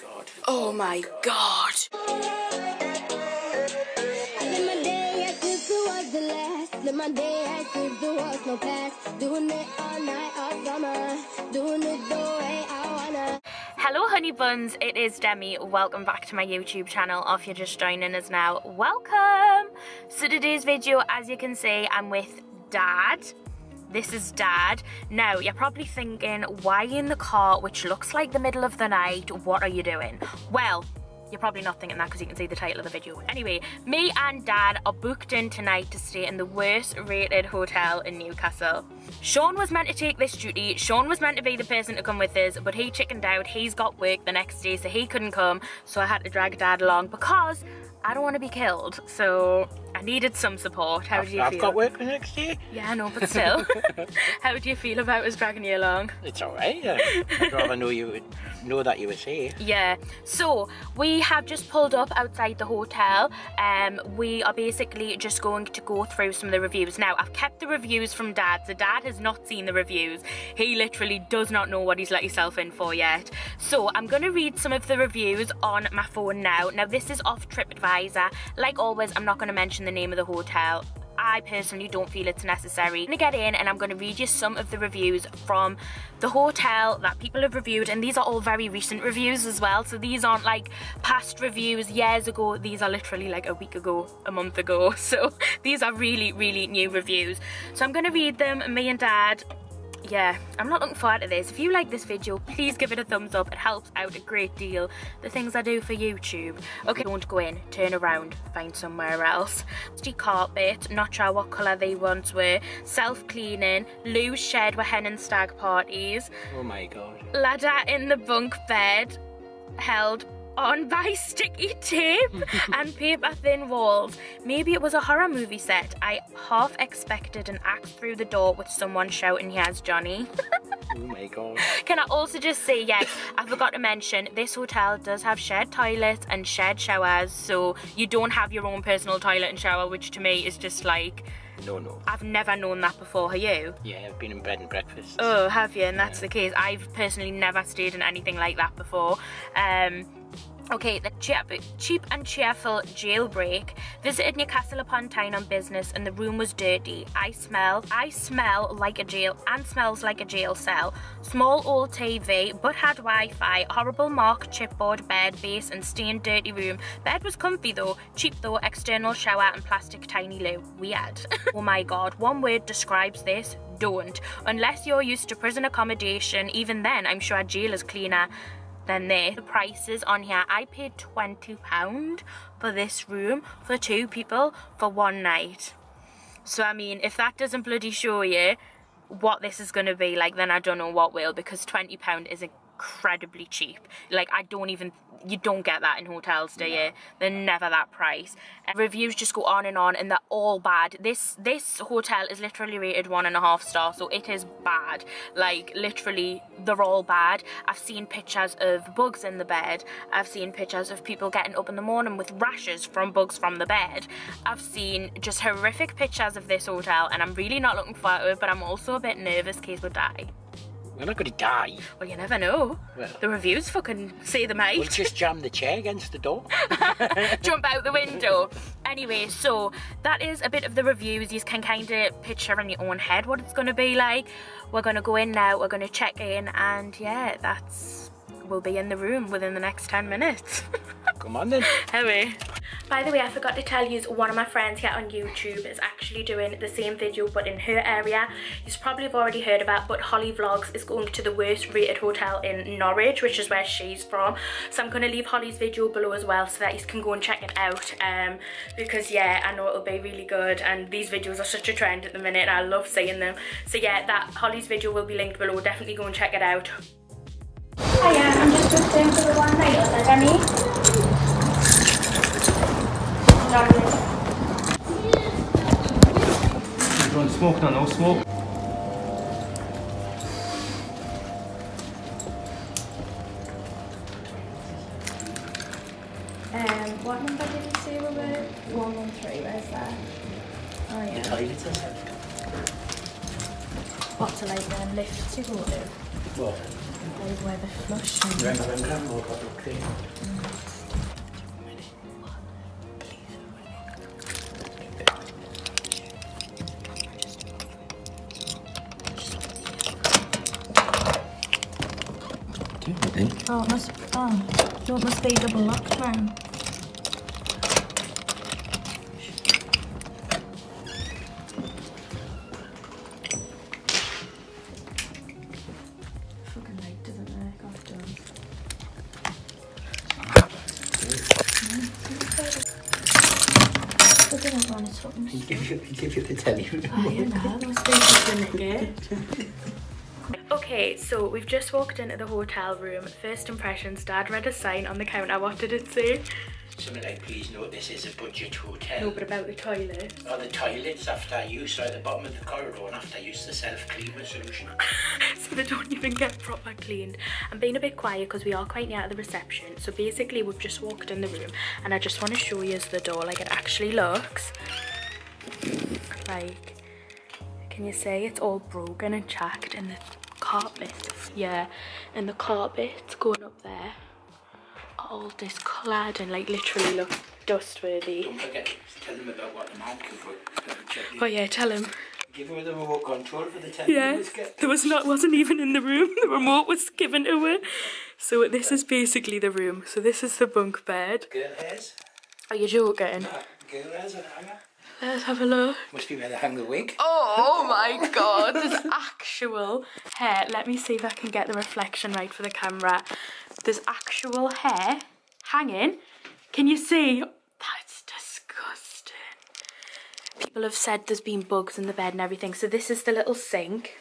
God. Oh my God. I live my day as if it was the last. Live my day as if there was no past. Doing it all night, all summer. Doing it the way I wanna. Hello honey buns, it is Demi. Welcome back to my YouTube channel, or if you're just joining us now, welcome. So today's video, as you can see, I'm with Dad. This is Dad. Now, you're probably thinking, why in the car, which looks like the middle of the night, what are you doing? Well, you're probably not thinking that because you can see the title of the video. Anyway, me and Dad are booked in tonight to stay in the worst rated hotel in Newcastle. Sean was meant to take this duty. Sean was meant to be the person to come with us, but he chickened out. He's got work the next day, so he couldn't come. So I had to drag Dad along because I don't want to be killed. So I needed some support. How do you feel? I've got work the next day. Yeah, I know, but still. How do you feel about us dragging you along? It's alright. I'd rather know that you were safe. Yeah. So we have just pulled up outside the hotel. We are basically just going to go through some of the reviews. Now, I've kept the reviews from Dad, so Dad has not seen the reviews. He literally does not know what he's let himself in for yet. So I'm going to read some of the reviews on my phone now. Now, this is off TripAdvisor. Like always, I'm not going to mention the name of the hotel. I personally don't feel it's necessary. I'm gonna get in and I'm gonna read you some of the reviews from the hotel that people have reviewed, and these are all very recent reviews as well, so these aren't like past reviews years ago. These are literally like a week ago, a month ago, so these are really new reviews. So I'm gonna read them, me and Dad. Yeah, I'm not looking forward to this. If you like this video, please give it a thumbs up. It helps out a great deal, the things I do for YouTube. Okay, don't go in, turn around, find somewhere else. Dusty carpet, not sure what colour they once were. Self-cleaning, loo shared with hen and stag parties. Oh my God. Ladder in the bunk bed, held on by sticky tape and paper thin walls. Maybe it was a horror movie set. I half expected an axe through the door with someone shouting, "Here's Johnny." Oh my God. Can I also just say, yes, I forgot to mention, this hotel does have shared toilets and shared showers, so you don't have your own personal toilet and shower, which to me is just like, no. I've never known that before, have you? Yeah, I've been in bed and breakfast. Oh, have you? And that's the case. I've personally never stayed in anything like that before. Okay, the cheap and cheerful jailbreak. Visited Newcastle upon Tyne on business and the room was dirty. I smell like a jail and smells like a jail cell. Small old TV, but had Wi-Fi. Horrible mark chipboard bed, base and stained dirty room. Bed was comfy though. Cheap though, external shower and plastic tiny loo. Weird. Oh my God, one word describes this: don't. Unless you're used to prison accommodation, even then I'm sure a jail is cleaner than this. The prices on here, I paid £20 for this room for two people for one night. So I mean, if that doesn't bloody show you what this is going to be like, then I don't know what will, because £20 is incredibly cheap. Like, I don't even, you don't get that in hotels, do you? They're never that price. Reviews just go on and they're all bad. This hotel is literally rated 1.5 star, so it is bad. Like, literally, they're all bad. I've seen pictures of bugs in the bed. I've seen pictures of people getting up in the morning with rashes from bugs from the bed. I've seen just horrific pictures of this hotel, and I'm really not looking forward to it, but I'm also a bit nervous case would die. We're not going to die. Well, you never know. Well, the reviews fucking say they might. We'll just jam the chair against the door. Jump out the window. Anyway, so that is a bit of the reviews. You can kind of picture in your own head what it's going to be like. We're going to go in now. We're going to check in. And yeah, we'll be in the room within the next 10 minutes. Come on then. Anyway. By the way, I forgot to tell you, one of my friends here on YouTube is actually doing the same video but in her area. You probably have already heard about, but Holly Vlogs is going to the worst rated hotel in Norwich, which is where she's from. So I'm going to leave Holly's video below as well so that you can go and check it out. Because yeah, I know it'll be really good, and these videos are such a trend at the minute and I love seeing them. So yeah, that Holly's video will be linked below. Definitely go and check it out. Hiya, I'm just booked in for the one night at the Demi. Everyone smoking or no smoke? What number did you say we were? 113, where's that? Oh yeah. The toilet is heavy. What's a light then? Lift to go to? What? wondered where the flush was. Oh, it must, it must be double locked, man. Fucking light doesn't work, I've done. I didn't want to talk. Give you the telly. Oh, yeah, no, it must be something good. Okay, so we've just walked into the hotel room. First impressions, Dad read a sign on the counter. What did it say? Something like, please note this is a budget hotel. No, but about the toilet. Oh, the toilets after use are at the bottom of the corridor and after use the self-cleaner solution. So they don't even get proper cleaned. I'm being a bit quiet because we are quite near the reception. So basically we've just walked in the room and I just want to show you the door, like it actually looks. Like, can you see it's all broken and cracked and the carpet, yeah, and the carpets going up there are all discoloured and like literally look dustworthy. Don't forget to tell them about what the man can put. Oh yeah, tell him. Give her the remote control for the telly. Yeah, there was not, wasn't even in the room. The remote was given to her. So this is basically the room. So this is the bunk bed. Girl hairs. Are you joking? No, girl hairs and hanger. Let's have a look. Must be where they hang the wig. Oh my god, there's actual hair. Let me see if I can get the reflection right for the camera. There's actual hair hanging. Can you see? That's disgusting. People have said there's been bugs in the bed and everything. So this is the little sink.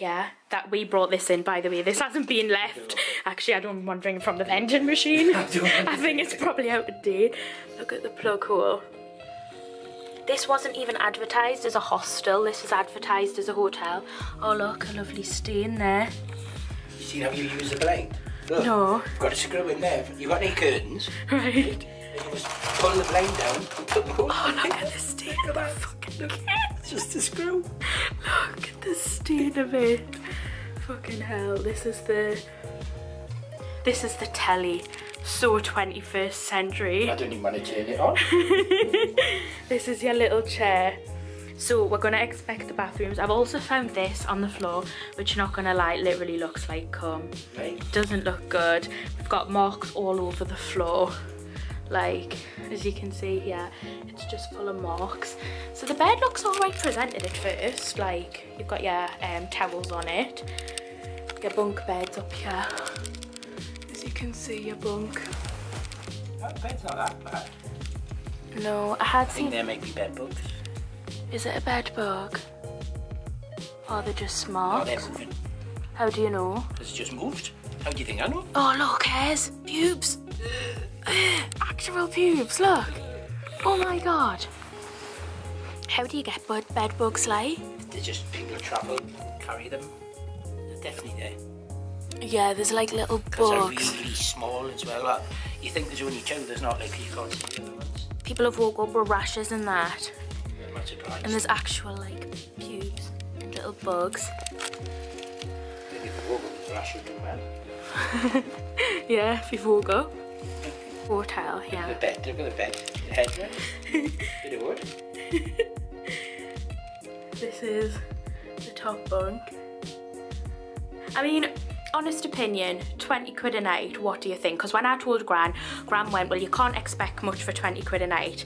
Yeah, that we brought this in, by the way. This hasn't been left. Actually, I don't want to bring it from the vending machine. I think it's probably out of date. Look at the plug hole. This wasn't even advertised as a hostel, this is advertised as a hotel. Oh look, a lovely stain there. You seen how you use the blind? Look, no. You've got a screw in there. You've got any curtains. Right. You just pull the blind down, put the whole thing. Oh, look at the stain of that fucking kid. It's just a screw. Look at the stain of it. Fucking hell, this is the telly. So 21st century. I don't even want to turn it on. This is your little chair. So we're going to expect the bathrooms. I've also found this on the floor, which not going to lie, literally looks like cum. Right. Doesn't look good. We've got marks all over the floor. Like, as you can see here, it's just full of marks. So the bed looks all right presented at first. Like, you've got your towels on it. Your bunk bed's up here. You can see your bunk. That bed's not that bad. No, I had seen... I think there might be bed bugs. Is it a bed bug? Or they're just smart? No, they're moving. How do you know? It's just moved. How do you think I know? Oh, look, hairs. Pubes. Actual pubes, look. Oh my god. How do you get bed bugs, like? They're just people who travel, carry them. They're definitely there. Yeah, there's like little bugs. Because they're really small as well. Like, you think there's only two, there's not, like you can't see the other ones. People have woke up with rashes and that. Yeah, not surprised. And there's actual like pubes and little bugs. If you've woke up with rashes, you're well. Yeah, if you've woke up. Hotel, yeah. Look at the bed, look at the bed. The headrest. Bit of wood. This is the top bunk. I mean, honest opinion, 20 quid a night, what do you think? Because when I told Gran went, well, you can't expect much for 20 quid a night.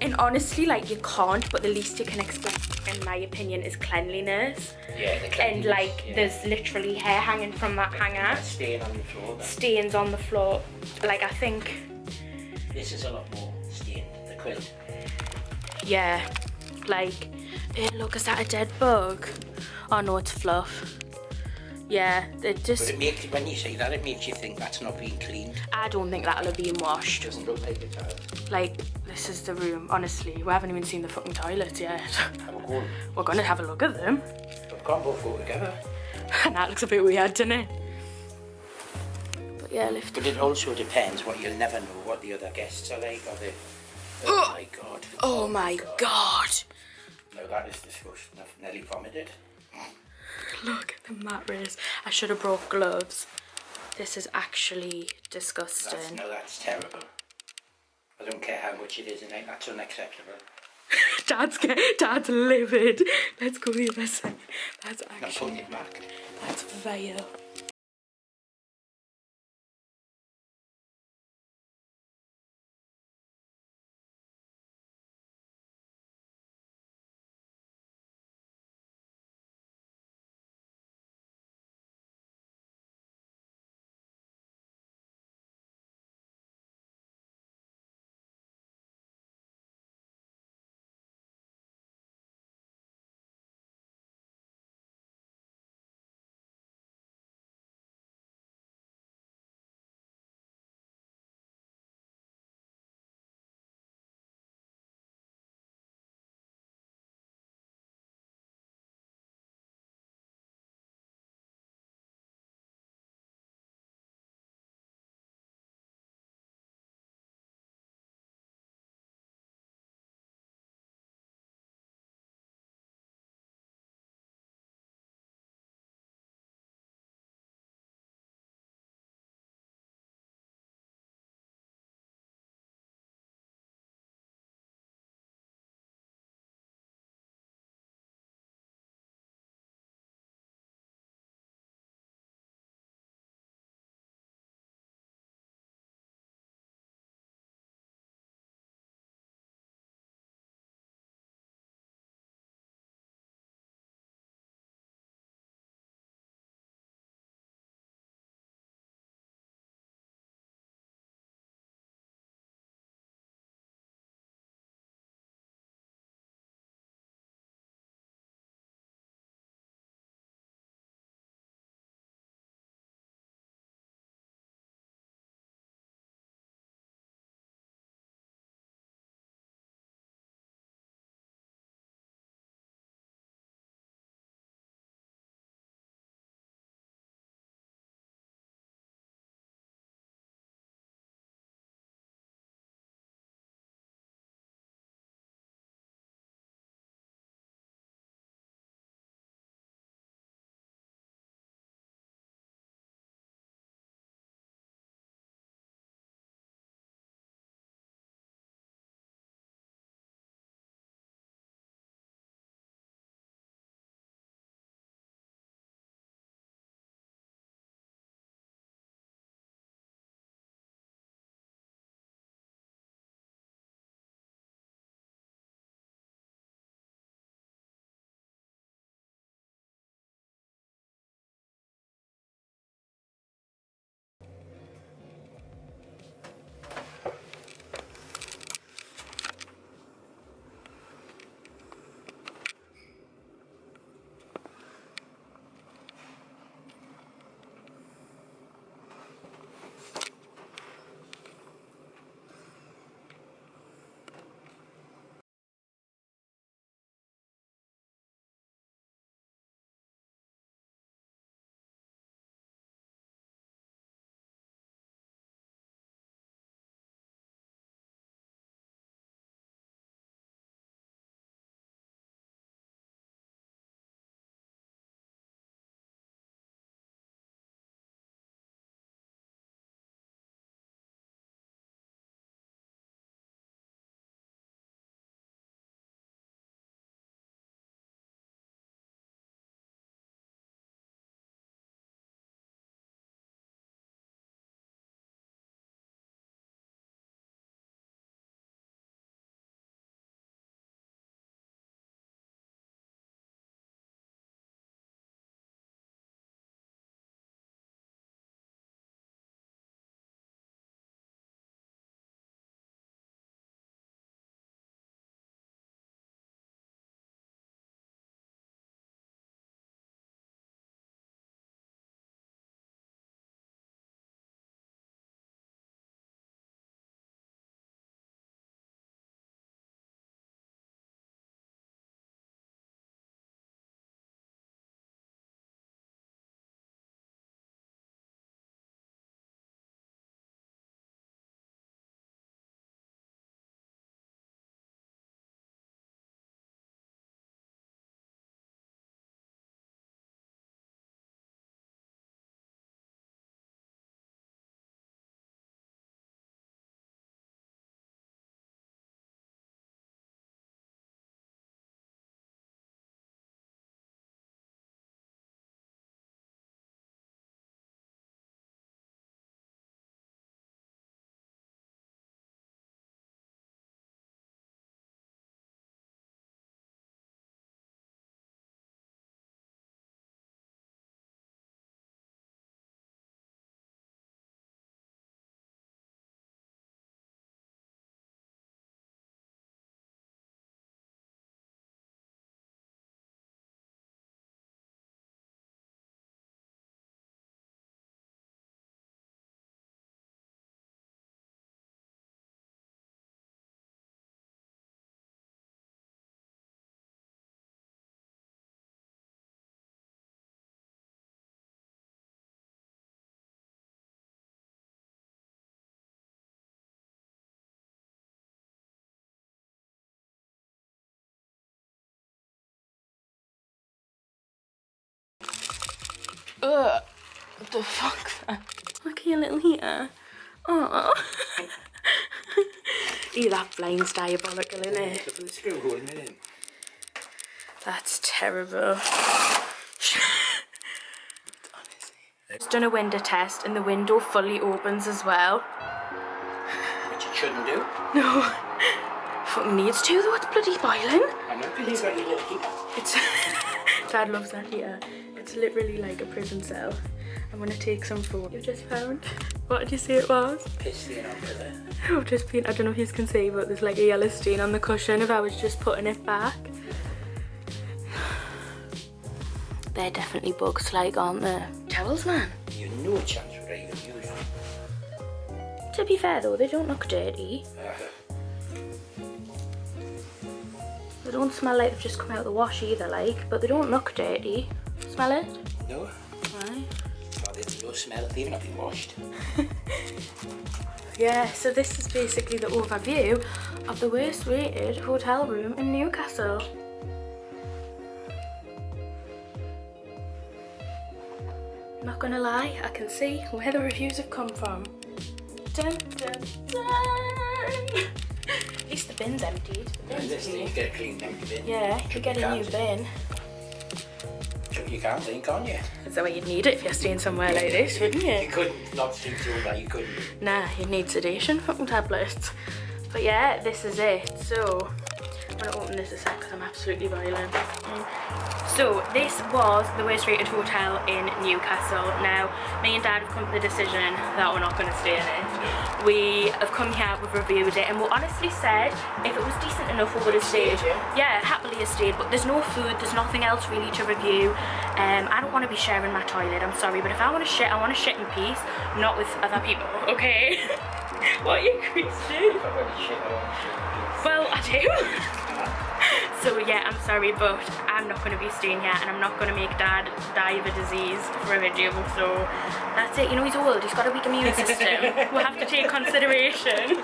And honestly, like, you can't, but the least you can expect, in my opinion, is cleanliness. Yeah, the cleanliness. And, like, yeah, there's literally hair hanging from that hanger. Stain on the floor. Then. Stains on the floor. Like, I think... This is a lot more stained, the quilt. Yeah. Like, hey, look, is that a dead bug? Oh, no, it's fluff. Yeah, they're just... But it makes, when you say that, it makes you think that's not being cleaned. I don't think that'll have been washed. It doesn't look like it has. Like, this is the room, honestly. We haven't even seen the fucking toilets yet. Have a go. We're going to have a look at them. But we can't both go together. And that looks a bit weird, doesn't it? But yeah, lift. But it also depends what you'll never know, what the other guests are like, or the... Oh my god. Oh my god. No, that is disgusting. I've nearly vomited. Look at the mattress. I should have brought gloves. This is actually disgusting. That's terrible. I don't care how much it is, innit? That's unacceptable. Dad's livid. Let's go the other side. That's actually... Not putting it back. That's vile. Ugh, what the fuck? Look at your little heater. Oh. Eat that blind's diabolical, innit? It's a blue screw going, innit? That's terrible. It's done a window test and the window fully opens as well. Which it shouldn't do. No. Fucking needs to though, it's bloody boiling. I'm not believing that little heater. It's Dad loves that heater. It's literally like a prison cell. I'm gonna take some food. You just found, what did you say it was? Piss stain on there. I've just been, I don't know if you can see, but there's like a yellow stain on the cushion if I was just putting it back. They're definitely bugs, like, aren't they? Towels, man. You no chance would I even use them. To be fair though, they don't look dirty. They don't smell like they've just come out of the wash either, like, but they don't look dirty. Smell it? No. Why? Oh, they don't smell it, they've not been washed. Yeah, so this is basically the overview of the worst rated hotel room in Newcastle. Not gonna lie, I can see where the reviews have come from. Dun, dun, dun. At least the bin's emptied. You get a clean empty bin. Yeah, you get a new bin. You can't think, can't you? That's the way you'd need it if you're staying somewhere like this, wouldn't you? You couldn't not sleep through that, you couldn't. Nah, you'd need sedation fucking tablets. But yeah, this is it. So, I'm gonna open this a sec because I'm absolutely violent. So this was the worst rated hotel in Newcastle. Now, me and Dad have come to the decision that we're not going to stay in it. We have come here, we've reviewed it, and we honestly said if it was decent enough we would have stayed. Yeah, happily have stayed, but there's no food, there's nothing else really to review. I don't want to be sharing my toilet, I'm sorry, but if I want to shit, I want to shit in peace, not with other people, okay? What are you, Christian? Well, I do. So yeah, I'm sorry, but I'm not going to be staying here and I'm not going to make Dad die of a disease for a video, so that's it. You know, he's old, he's got a weak immune system. We'll have to take consideration.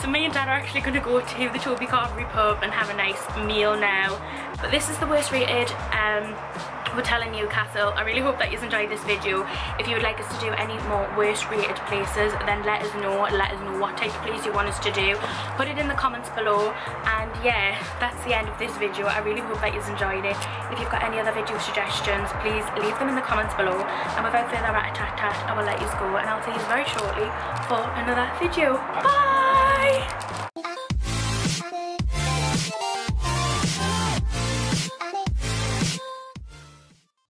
So me and Dad are actually going to go to the Toby Carvery pub and have a nice meal now. But this is the worst rated hotel in Newcastle. I really hope that you enjoyed this video. If you would like us to do any more worst rated places, then let us know. Let us know what type of place you want us to do. Put it in the comments below. And yeah, that's the end of this video. I really hope that you enjoyed it. If you've got any other video suggestions, please leave them in the comments below. And without further rat-a-tat-tat, I will let you go. And I'll see you very shortly for another video. Bye!